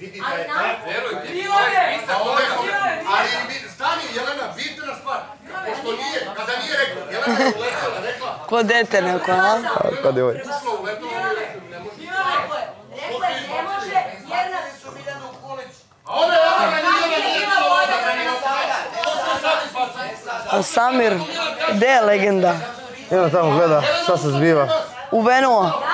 vidi da je tako. Verujte, bilo je spisak toga. Ali stani, Jelena, bitna stvar. Pošto nije, kada nije rekla, Jelena je uletala, rekla. Ko dete neko, a? Ko devojka. Samir, gde je legenda? Ima tamo gleda, šta se zbiva. Uvenuo.